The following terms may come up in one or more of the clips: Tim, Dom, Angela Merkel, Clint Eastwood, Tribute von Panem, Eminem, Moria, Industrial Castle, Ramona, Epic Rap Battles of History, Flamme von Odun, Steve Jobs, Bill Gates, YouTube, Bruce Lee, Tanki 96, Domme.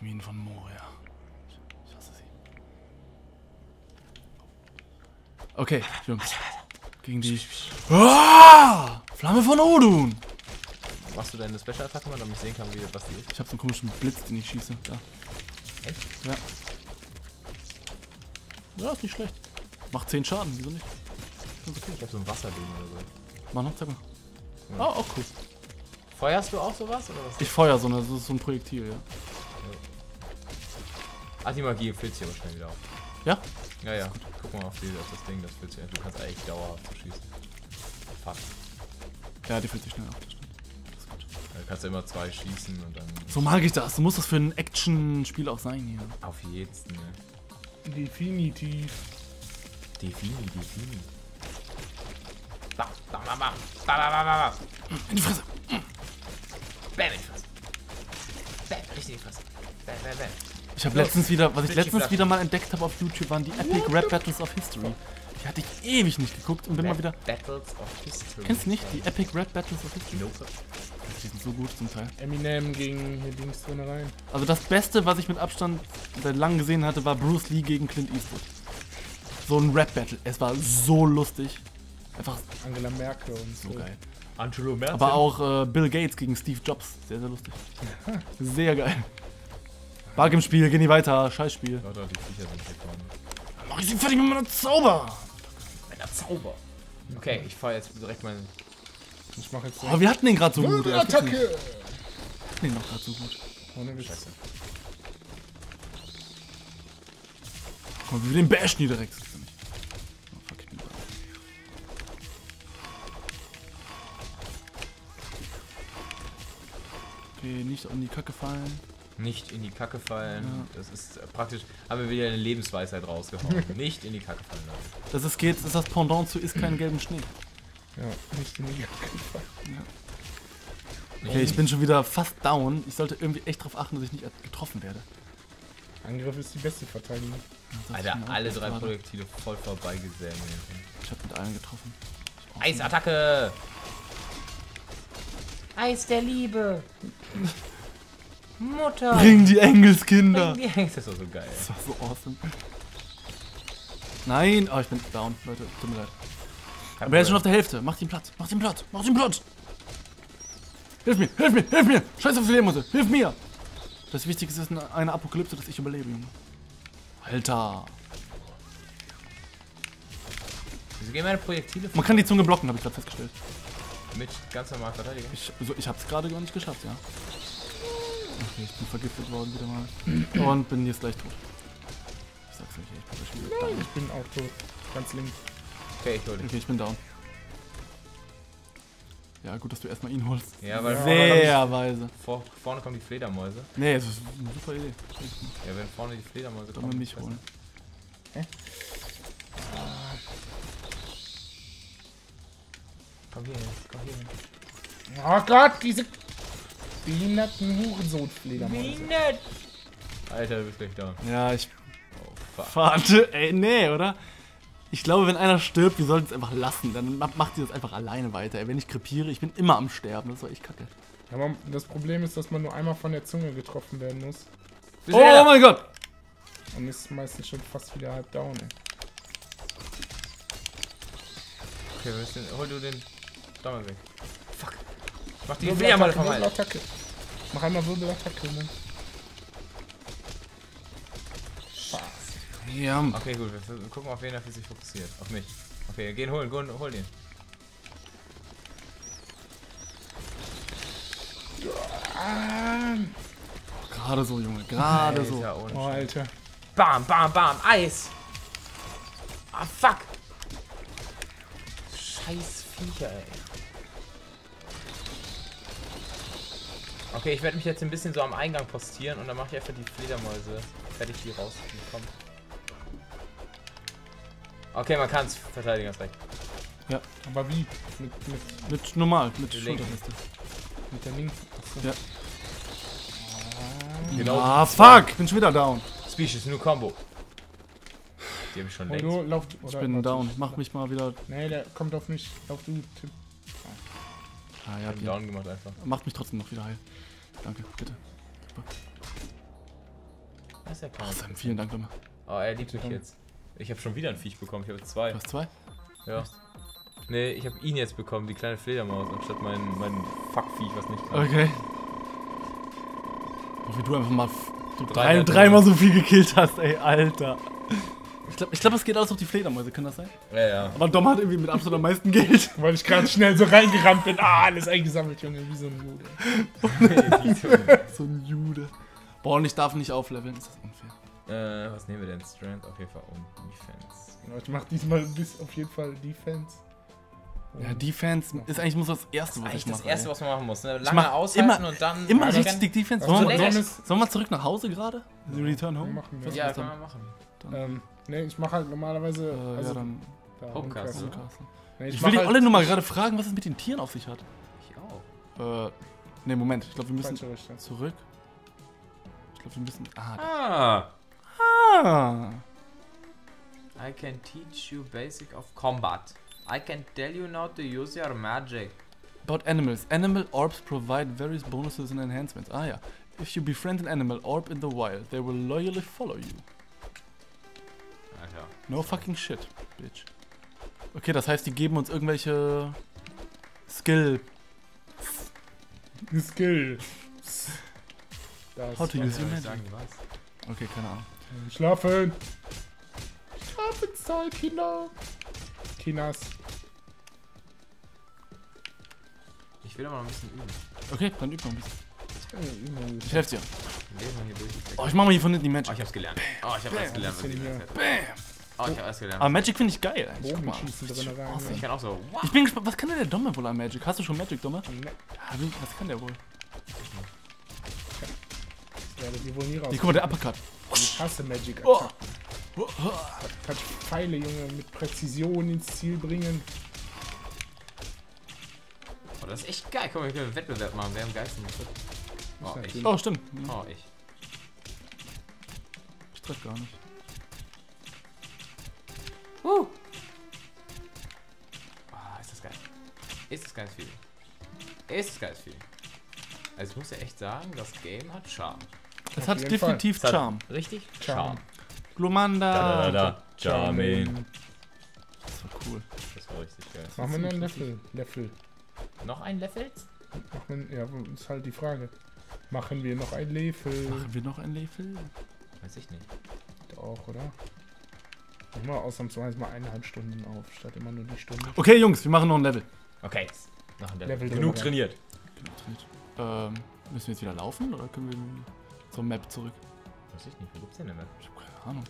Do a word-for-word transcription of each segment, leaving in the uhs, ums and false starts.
Die Minen von Moria. Ich hasse sie. Okay, Jungs. Gegen die... Ah! Flamme von Odun! Machst du deine Special-Attacke mal, damit ich sehen kann, wie, was die ist? Ich hab so einen komischen Blitz, den ich schieße. Da. Echt? Ja. Ja, ist nicht schlecht. Macht zehn Schaden, wieso nicht? Ganz okay. Ich hab so ein Wasserding oder so. Mach noch, zeig mal. Ja. Oh, auch cool. Feuerst du auch sowas? Oder was? Ich feuer so, eine, so, so ein Projektil, ja. ja. Ach, die Magie füllt sich aber schnell wieder auf. Ja? Ja, ja. Guck mal auf, die, auf das Ding, das füllt sich. Du kannst eigentlich dauerhaft so schießen. Fuck. Ja, die füllt sich schnell auf. Das stimmt. Das ist gut. Ja, du kannst ja immer zwei schießen und dann... So mag ich das. So muss das für ein Action-Spiel auch sein hier. Auf jeden Fall. Ne? Definitiv. Definitiv. Definitiv. Bam, bam, bam, bam, bam, bam, bam. In die Fresse. Bam, in die Fresse. Bam, richtig in die Fresse. Bam, bam, bam. Ich habe letztens wieder, was ich letztens wieder mal entdeckt habe auf YouTube, waren die Epic Rap Battles of History. Die hatte ich ewig nicht geguckt und bin mal wieder... Battles of History. Kennst du nicht die Epic Rap Battles of History? Nope. Die sind so gut zum Teil. Eminem gegen hier Dings drinne rein. Also das Beste, was ich mit Abstand seit langem gesehen hatte, war Bruce Lee gegen Clint Eastwood. So ein Rap Battle. Es war so lustig. Einfach Angela Merkel und so. so. Geil. Angelo Merkel. Aber auch äh, Bill Gates gegen Steve Jobs. Sehr, sehr lustig. Sehr geil. Bug im Spiel, geh nie weiter. Scheiß Spiel. Leute, die Viecher sind weg worden. Dann mach ich sie fertig mit meiner Zauber. Meiner Zauber. Okay, ich fahr jetzt direkt meinen... Ich mach jetzt... Oh, wir hatten den gerade so gut. Wir hatten den noch gerade so gut. Ohne Scheiße. Komm, wir den bashen hier direkt. Nicht in die Kacke fallen. Nicht in die Kacke fallen. Ja. Das ist praktisch, haben wir wieder eine Lebensweisheit rausgehauen. Nicht in die Kacke fallen. Leute. Das ist, geht, das ist das Pendant zu, ist kein gelben Schnee. Ja, nicht in die Kacke fallen. Ja. Okay, ich bin schon wieder fast down. Ich sollte irgendwie echt darauf achten, dass ich nicht getroffen werde. Angriff ist die beste Verteidigung. Ja, Alter, alle drei gerade. Projektile voll vorbeigesägt. Ich hab mit allen getroffen. Eisattacke! Eis der Liebe! Mutter! Bring die Engelskinder! Bring die Engels, das war so geil. Das war so awesome. Nein! Oh, ich bin down, Leute. Tut mir leid. Aber er ist schon auf der Hälfte. Macht ihn platt! Macht ihn platt! Macht ihn platt! Hilf mir! Hilf mir! Hilf mir! Scheiße, was ich leben muss! Hilf mir! Das Wichtigste ist in einer Apokalypse, dass ich überlebe, Junge. Alter! Wieso gehen meine Projektile? Man kann die Zunge blocken, habe ich gerade festgestellt. Mit ganz normal verteidigen. Ich, also ich hab's gerade gar nicht geschafft, ja. Okay, ich bin vergiftet worden wieder mal. Und bin jetzt gleich tot. Ich sag's nicht, ich bin down. Ich bin auch tot. Ganz links. Okay, ich hol dich. Okay, ich bin down. Ja, gut, dass du erstmal ihn holst. Ja, weil sehr weise. Vor, vorne kommen die Fledermäuse. Nee, das ist eine super Idee. Ja, wenn vorne die Fledermäuse kommen. Dann mich holen. Hä? Komm hier hin, komm hier hin. Oh Gott, diese behinderten Hurensohnfledermäuse. Behindert! Alter, du bist gleich da. Ja, ich... Oh, fuck. Warte, ey, nee, oder? Ich glaube, wenn einer stirbt, wir sollten es einfach lassen. Dann macht sie das einfach alleine weiter. Ey, wenn ich krepiere, ich bin immer am Sterben. Das war echt kacke. Aber das Problem ist, dass man nur einmal von der Zunge getroffen werden muss. Oh, oh mein Gott! Und ist meistens schon fast wieder halb down, ey. Okay, wir müssen... Hol du den... Weg. Fuck. Mach die Wirbel mal vom Alter. Mach einmal Wirbelattacke, ne? Spaß. Ja. Okay, gut. Wir gucken, auf wen er sich fokussiert. Auf mich. Okay, gehen holen. Gehen, hol den. Oh, gerade so, Junge. Gerade so. Oh, Alter. Bam, bam, bam. Eis. Ah, fuck. Scheiß Viecher, ey. Okay, ich werde mich jetzt ein bisschen so am Eingang postieren und dann mache ich einfach die Fledermäuse fertig, die rauskommen. Okay, man kann es verteidigen, das recht. Ja, aber wie? Mit, mit, mit normal, mit der linken. Mit der linken. Ja. Ah, genau, ah fuck, bin schon wieder down. Species, nur Combo. Die hab ich schon längst. Holo, lauf, ich bin down, mach mich mal wieder. Nee, der kommt auf mich. Lauf du, Tim. Ah, ja, ich hab ihn down gemacht einfach. Macht mich trotzdem noch wieder heil. Danke, bitte. Super. Weiß er kaum. Awesome, vielen Dank nochmal. Oh, er liebt mich jetzt. Ich habe schon wieder ein Viech bekommen, ich habe zwei. Du hast zwei? Ja. Echt? Nee, ich habe ihn jetzt bekommen, die kleine Fledermaus, anstatt meinen mein Fuck-Viech, was nicht kann. Okay. Auch wie du einfach mal dreimal drei, drei so viel gekillt hast, ey, Alter. Ich glaube, ich glaub, es geht alles auf die Fledermäuse, kann das sein? Ja, ja. Aber Dom hat irgendwie mit absolut am meisten Geld. Weil ich gerade schnell so reingerannt bin. Ah, alles eingesammelt, Junge, wie so ein Jude. So ein Jude. Boah, und ich darf nicht aufleveln, ist das unfair. Äh, was nehmen wir denn? Strength auf jeden Fall um Defense. Genau, ich mach diesmal bis auf jeden Fall Defense. Und ja, Defense ist eigentlich muss das Erste, was das ich mache. Das Erste, ey. was man machen muss. Ne? Lange mach aushalten immer, und dann... Immer richtig Defense. Sollen wir so soll mal zurück nach Hause gerade? Ja. Return Home? Machen wir. Ja, können wir machen. Dann. Ähm, ne, ich mache halt normalerweise... Äh, also, ja, dann... Da Home Castle. Nee, ich, ich will halt die Olle nur mal gerade fragen, was es mit den Tieren auf sich hat. Ich auch. Äh, ne, Moment. Ich glaube, wir müssen zurück. Ich glaube, wir müssen... Ah! Ah! I can teach you basic of combat. I can tell you now to use your magic. About animals. Animal orbs provide various bonuses and enhancements. Ah ja. If you befriend an animal orb in the wild, they will loyally follow you. Alter. No fucking shit, bitch. Okay, das heißt, die geben uns irgendwelche... Skill. Skill. Das How to use your magic. Okay, keine Ahnung. Schlafen! Schlafenszeit, Kinder! Kinas. Ich will aber noch ein bisschen üben. Okay, dann üb noch ein bisschen. Ich helfe dir. Oh, ich mach mal hier von hinten die Magic. Oh, ich hab's gelernt. Oh, ich hab alles gelernt. Bam! Oh, ich hab alles gelernt. Aber Magic finde ich geil. Ich kann auch so. Ich bin gespannt, was kann denn der Domme wohl an Magic? Hast du schon Magic, Domme? Nee. Ja, was kann der wohl? Die wohl nie raus. Ich guck mal, der Uppercut. Ich hasse Magic. Oh. Kann ich Pfeile, Junge, mit Präzision ins Ziel bringen. Oh, das ist echt geil. Komm, wir können einen Wettbewerb machen. Wer am geilsten ist. Oh, ich. Oh, stimmt. Oh, ich. Ich treff gar nicht. Uh. Oh, ist das geil. Ist das ganz viel. Ist das ganz viel. Also ich muss ja echt sagen, das Game hat Charme. Das hat definitiv Charme. Richtig? Charme. Glomanda. Da, da, da. Charmin. Das war cool. Das war richtig geil. Machen wir noch einen Löffel. Löffel. Noch einen Löffel? Ja, ist halt die Frage. Machen wir noch einen Löffel? Machen wir noch einen Löffel? Weiß ich nicht. Doch, oder? Machen wir ausnahmsweise mal eineinhalb Stunden auf, statt immer nur die Stunde. Okay, Jungs, wir machen noch ein Level. Okay. Noch ein Level. Genug trainiert. Genug trainiert. Ähm, müssen wir jetzt wieder laufen oder können wir zur Map zurück? Weiß ich nicht, wo gibt's denn eine Map? Ich hab keine Ahnung.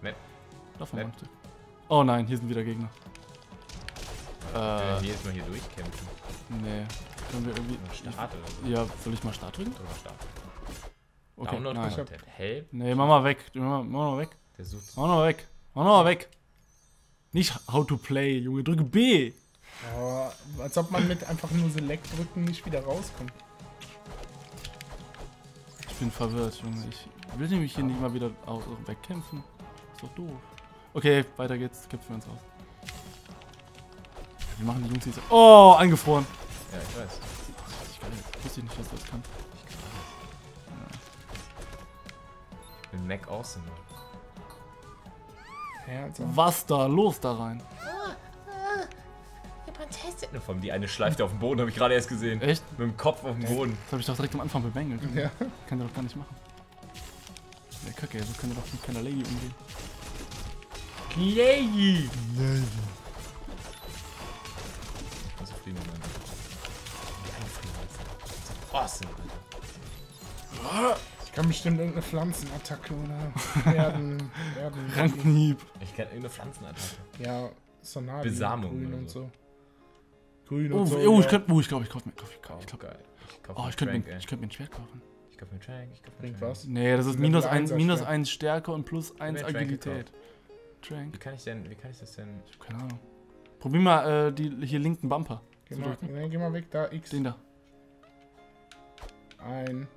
Map? Laufen wir mal. Oh nein, hier sind wieder Gegner. Ja, äh. Können wir jetzt mal hier durchkämpfen? Nee. Können wir irgendwie. Start oder so? Ja, soll ich mal Start drücken? Oder Start? Okay. Download nein. Ich hab Help. Nee, mach mal weg. Mach mal weg. Der sucht. Mach mal weg. Mach mal weg. Nicht how to play, Junge. Drücke B. Oh, als ob man mit einfach nur Select drücken nicht wieder rauskommt. Ich bin verwirrt, Junge. Ich will nämlich hier nicht mal wieder wegkämpfen. Ist doch doof. Okay, weiter geht's. Kämpfen wir uns aus. Wir machen die Jungs jetzt. Oh, angefroren. Ja, ich weiß. Ich wusste nicht, was das kann. Ich kann alles. Ich bin Mac awesome. Was da los da rein? Vor allem die eine schleift auf dem Boden, habe ich gerade erst gesehen. Echt? Mit dem Kopf auf dem Boden. Das habe ich doch direkt am Anfang bemängelt. Ja. Kann der doch gar nicht machen. Der Kacke, so kann der doch mit keiner Lady umgehen. Lady! Lady. Also fliegen wir mal. Die eine fliegen wir jetzt. Das ist awesome, Alter. Ich kann bestimmt irgendeine Pflanzenattacke oder Erden... Erden... Rankenhieb. Ich kann irgendeine Pflanzenattacke. Ja, Sonabi, Grün und so. Grün und oh, so, oh, ich könnte, oh, ich glaube, ich kaufe mir, ich kaufe, ich glaube, oh, ich könnte mir, ich könnte mir ein Schwert kaufen. Ich kaufe mir ein Trank, ich kaufe mir ein Trank. Nee, das ist minus eins Stärke und plus eins Agilität. Trank. Wie kann ich denn, wie kann ich das denn? Ich hab keine Ahnung. Probier mal äh, die hier linken Bumper. Geh mal, nee, geh mal weg, da, X. Den da. Ein,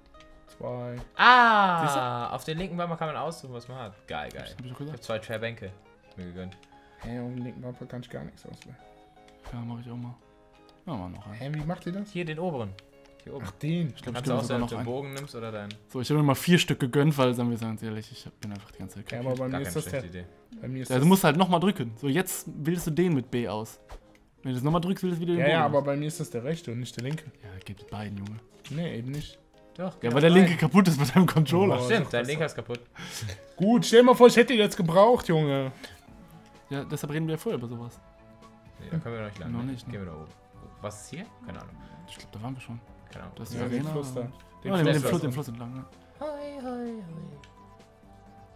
zwei. Ah, auf den linken Bumper kann man aussuchen, was man hat. Geil, geil. Ich hab zwei Trairbänke mir gegönnt. Hey, auf den linken Bumper kann ich gar nichts auswählen. Ja, mach ich auch mal. Machen wir noch einen. Hey, wie macht ihr das? Hier den oberen. Hier oben. Ach, den. Ich glaub, kannst du auch selber noch den Bogen nimmst oder deinen? So, ich habe mir mal vier Stück gegönnt, weil, sagen wir es ganz ehrlich, ich bin einfach die ganze Zeit kaputt. Ja, aber bei mir ist das ja... Bei mir ist das... Du musst halt nochmal drücken. So, jetzt wählst du den mit B aus. Wenn du das nochmal drückst, wählst du wieder den Bogen. Ja, aber bei mir ist das der rechte und nicht der linke. Ja, geht mit beiden, Junge. Nee, eben nicht. Doch, ja, weil der linke kaputt ist mit deinem Controller. Oh, stimmt, dein linker ist kaputt. Gut, stell mal vor, ich hätte ihn jetzt gebraucht, Junge. Ja, deshalb reden wir ja vorher über sowas. Nee, da können wir noch nicht lang. Noch nicht, ne? Gehen wir da oben. Was ist hier? Keine Ahnung. Ich glaube, da waren wir schon. Keine Ahnung. Das ist ja, die Arena. Den Fluss da. Den, oh, den, den, Fluss, den Fluss entlang, ne? Hoi, hoi, hoi.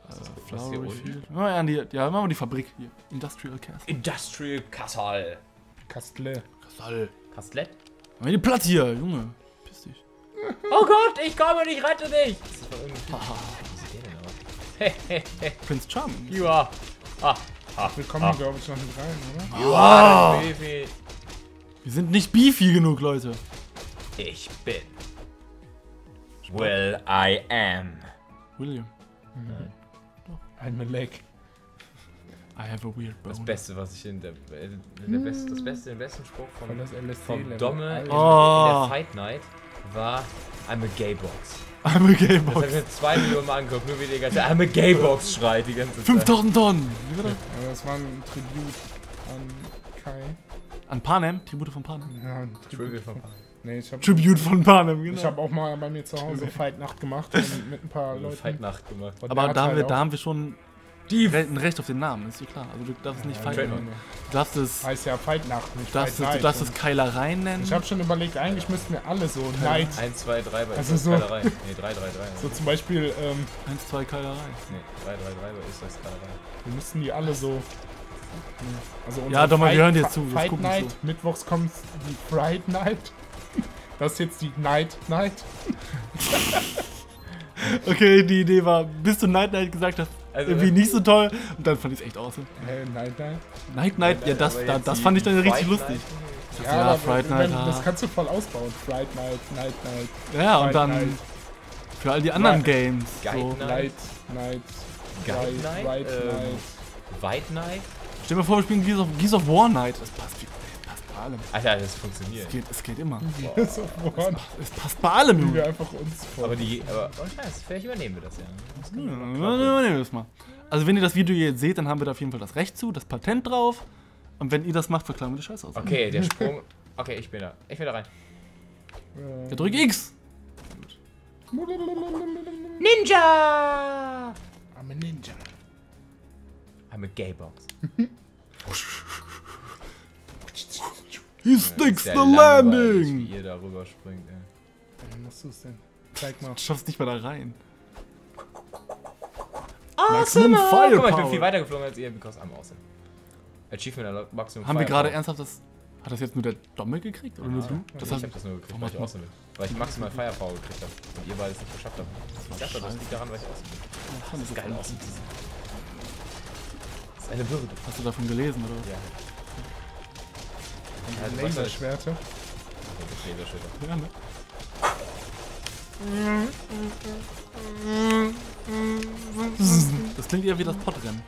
Also, was hier unten? Oh, ja, die, ja, machen wir die Fabrik hier. Industrial Castle. Industrial Castle. Castle. Castle. Castle? Haben wir den Platz hier, Junge. Piss dich. Oh Gott, ich komme nicht, rette dich. Das ist doch irgendwie... Wie sieht der denn aus? Prince Charming. You are. Ah. Ah, wir kommen, ah. glaube ich, noch nicht rein, oder? Wow! Beefy. Wir sind nicht beefy genug, Leute. Ich bin... Will I am. William. Mhm. Nein. Doch. I'm a leg. I have a weird bone. Das Beste, was ich in der... Äh, der mm. Best, das Beste, den besten Spruch von, von das vom Domme oh. in der Fight Night war... I'm a gay box. I'm a gay box. Das hab ich mir zwei Millionen Mal angeguckt, nur wie die ganze I'm a gay box schreit die ganze Zeit. fünftausend Tonnen! Wie war das? Ja, das war ein Tribut an Kai. An Panem? Tribute von Panem? Ja, ein Tribute von Panem. Nee, ich hab Tribute von Panem, genau. Ich hab auch mal bei mir zu Hause Fight-Nacht gemacht mit ein paar Leuten. Fight-Nacht gemacht. Aber da haben, wir, da haben wir schon die ein Recht auf den Namen, ist dir klar. Also du darfst es nicht Fight-Nacht nennen. Du darfst es... Heißt ja Fight-Nacht, nicht Fight-Night. Du darfst es Keilereien nennen. Ich hab schon überlegt, eigentlich müssten wir alle so Night... eins, zwei, drei bei ist Keilereien. Nee, drei, drei, drei. So zum Beispiel... eins, zwei, Keilereien. Nee, drei, drei, drei bei ist das Keilereien. Wir müssten die alle so... Also ja, doch mal, wir hören dir zu. Fight Night, so. Mittwochs kommt die Fright Night. Das ist jetzt die Night Night. Okay, die Idee war, bis du Night Night gesagt hast, also irgendwie nicht so toll. Und dann fand ich es echt awesome. Hey, Night Night? Night Night, ja, das, da, das fand ich dann richtig Fright lustig. Night. Ja, ja Fright Night. Wenn, das kannst du voll ausbauen. Fright Night, Night Night. Ja, Fright und dann Night. Für all die anderen Night. Games. So. Night Night. Guide Night. White ähm, Night. Night. Stell dir mal vor, wir spielen Gears of, Gears of War Night. Das passt, passt bei allem. Alter, das funktioniert. Es geht, es geht immer. Gears of War Night. Es passt bei allem, Junge. Wir einfach uns vor. Aber die. Aber, oh Scheiße, vielleicht übernehmen wir das ja. Das ja übernehmen wir das mal. Also, wenn ihr das Video jetzt seht, dann haben wir da auf jeden Fall das Recht zu, das Patent drauf. Und wenn ihr das macht, verklagen wir die Scheiße aus. Okay, der Sprung. Okay, ich bin da. Ich bin da rein. Der drückt X. Ninja! I'm a Ninja. I'm a gay box. He sticks the landing! Wie ihr da rüber springt, ey. Dann musst du es denn. Zeig mal. Du schaffst nicht mal da rein. Awesome! Guck mal, ich bin viel weiter geflogen als ihr, because I'm awesome. Achievement erlaubt Maximum. Haben wir gerade ernsthaft das... Hat das jetzt nur der Dommel gekriegt? Oder nur du? Ich hab das nur gekriegt, weil ich awesome bin. Weil ich maximal Firepower gekriegt habe. Und ihr beide es nicht geschafft habt. Ich dachte, das liegt daran, weil ich awesome bin. Das ist geil awesome. Eine Würde. Hast du davon gelesen, oder? Ja. Und halt Laserschwerte. Laserschwerte. Ja, ne? Das klingt eher wie das Podrennen.